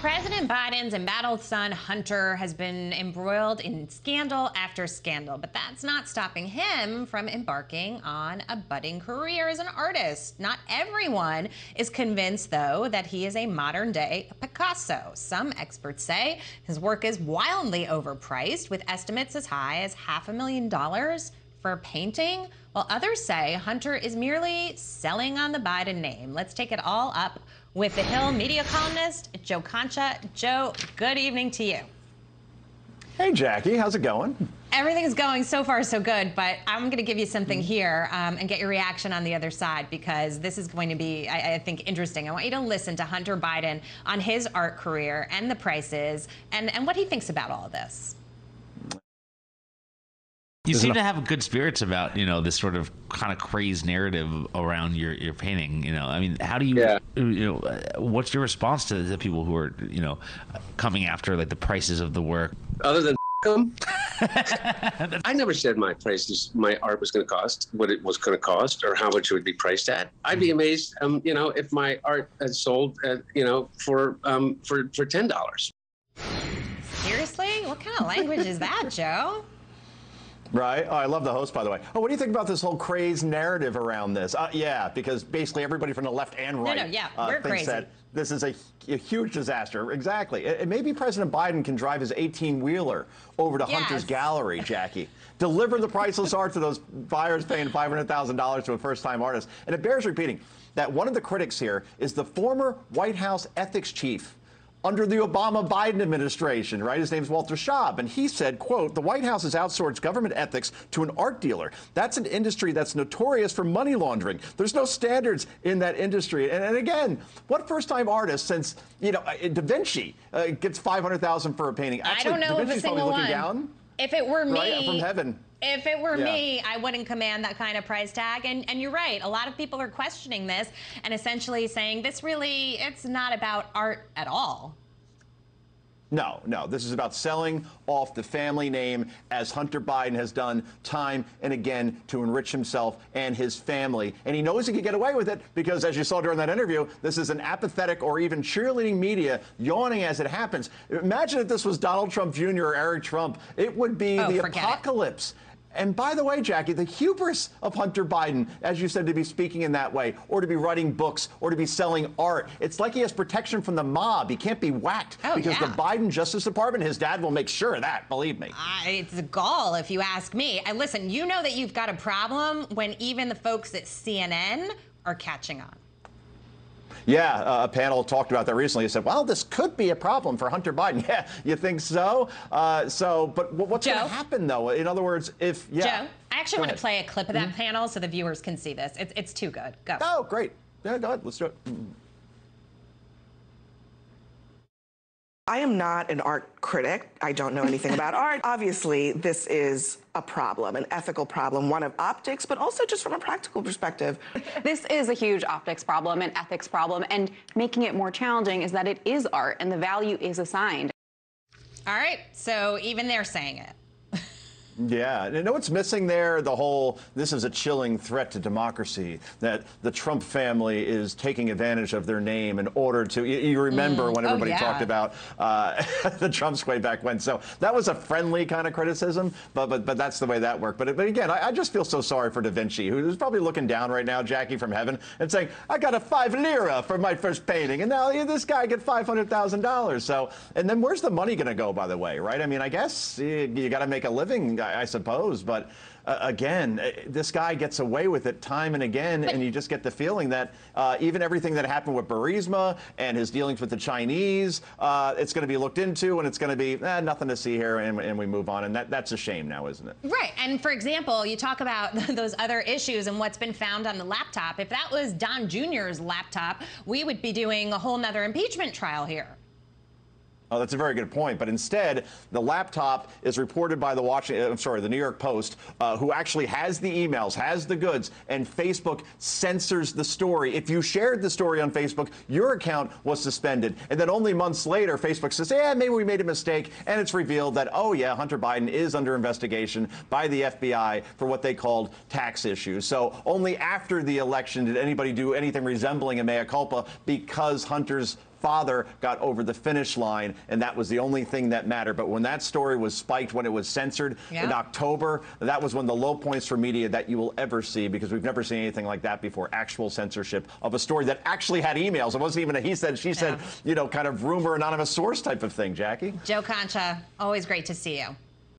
President Biden's embattled son, Hunter, has been embroiled in scandal after scandal, but that's not stopping him from embarking on a budding career as an artist. Not everyone is convinced, though, that he is a modern-day Picasso. Some experts say his work is wildly overpriced, with estimates as high as $500,000 for a painting, while others say Hunter is merely selling on the Biden name. Let's take it all up with The Hill media columnist, Joe Concha. Joe, good evening to you. Hey, Jackie, how's it going? Everything is going so far so good, but I'm going to give you something here and get your reaction on the other side, because this is going to be, I think, interesting. I want you to listen to Hunter Biden on his art career and the prices and what he thinks about all of this. You seem to have good spirits about, you know, this sort of kind of crazed narrative around your painting. You know, I mean, how do you, you know, what's your response to the people who are, you know, coming after like the prices of the work? Other than them, I never said my prices, my art was going to cost, what it was going to cost, or how much it would be priced at. I'd be amazed, you know, if my art had sold, you know, for $10. Seriously, what kind of language is that, Joe? Right. Oh, I love the host, by the way. Oh, what do you think about this whole crazed narrative around this? Yeah, because basically everybody from the left and right we're thinks crazy. That this is a huge disaster. Exactly. And maybe President Biden can drive his 18-wheeler over to Hunter's gallery, Jackie, deliver the priceless art to those buyers paying $500,000 to a first-time artist. And it bears repeating that one of the critics here is the former White House ethics chief under the Obama-Biden administration, right? His name's Walter Schaub, and he said, quote, "The White House has outsourced government ethics to an art dealer. That's an industry that's notorious for money laundering. There's no standards in that industry." And again, what first-time artist, since, you know, Da Vinci gets $500,000 for a painting? Actually, I don't know if a single one. Down, if it were me, right, from heaven. If it were me, I wouldn't command that kind of price tag. And you're right, a lot of people are questioning this and essentially saying this really, it's not about art at all. No, no, this is about selling off the family name, as Hunter Biden has done time and again to enrich himself and his family. And he knows he can get away with it because, as you saw during that interview, this is an apathetic or even cheerleading media yawning as it happens. Imagine if this was Donald Trump Jr. or Eric Trump. It would be the apocalypse. And by the way, Jackie, the hubris of Hunter Biden, as you said, to be speaking in that way, or to be writing books, or to be selling art. It's like he has protection from the mob. He can't be whacked because the Biden Justice Department, his dad will make sure of that, believe me. It's gall, if you ask me. And listen, you know that you've got a problem when even the folks at CNN are catching on. Yeah, a panel talked about that recently. He said, well, this could be a problem for Hunter Biden. Yeah, you think so? But what's going to happen, though? In other words, if, Joe, I actually want to play a clip of that panel so the viewers can see this. It's too good. Go. Oh, great. Yeah, go ahead. Let's do it. I am not an art critic. I don't know anything about art. Obviously, this is a problem, an ethical problem, one of optics, but also just from a practical perspective. This is a huge optics problem, an ethics problem, and making it more challenging is that it is art and the value is assigned. All right, so even they're saying it. Yeah, and you know what's missing there? The whole, this is a chilling threat to democracy, that the Trump family is taking advantage of their name in order to, you remember when everybody talked about the Trumps way back when. So that was a friendly kind of criticism, but that's the way that worked. But again, I just feel so sorry for Da Vinci, who's probably looking down right now, Jackie, from heaven, and saying, I got a $5 for my first painting, and now this guy get $500,000. So, and then where's the money going to go, by the way, right? I mean, I guess you got to make a living, I suppose, but again, this guy gets away with it time and again, and you just get the feeling that even everything that happened with Burisma and his dealings with the Chinese, it's going to be looked into, and it's going to be nothing to see here, and we move on, and that's a shame now, isn't it? Right, and for example, you talk about those other issues and what's been found on the laptop. If that was Don Jr.'s laptop, we would be doing a whole nother impeachment trial here. Oh, that's a very good point. But instead, the laptop is reported by the the New York Post, who actually has the emails, has the goods, and Facebook censors the story. If you shared the story on Facebook, your account was suspended. And then only months later, Facebook says, yeah, maybe we made a mistake. And it's revealed that, oh, yeah, Hunter Biden is under investigation by the FBI for what they called tax issues. So only after the election did anybody do anything resembling a mea culpa, because Hunter's father got over the finish line, and that was the only thing that mattered. But when that story was spiked, when it was censored in October, that was one of the low points for media that you will ever see, because we've never seen anything like that before, actual censorship of a story that actually had emails. It wasn't even a he said, she said, you know, kind of rumor, anonymous source type of thing, Jackie. Joe Concha, always great to see you.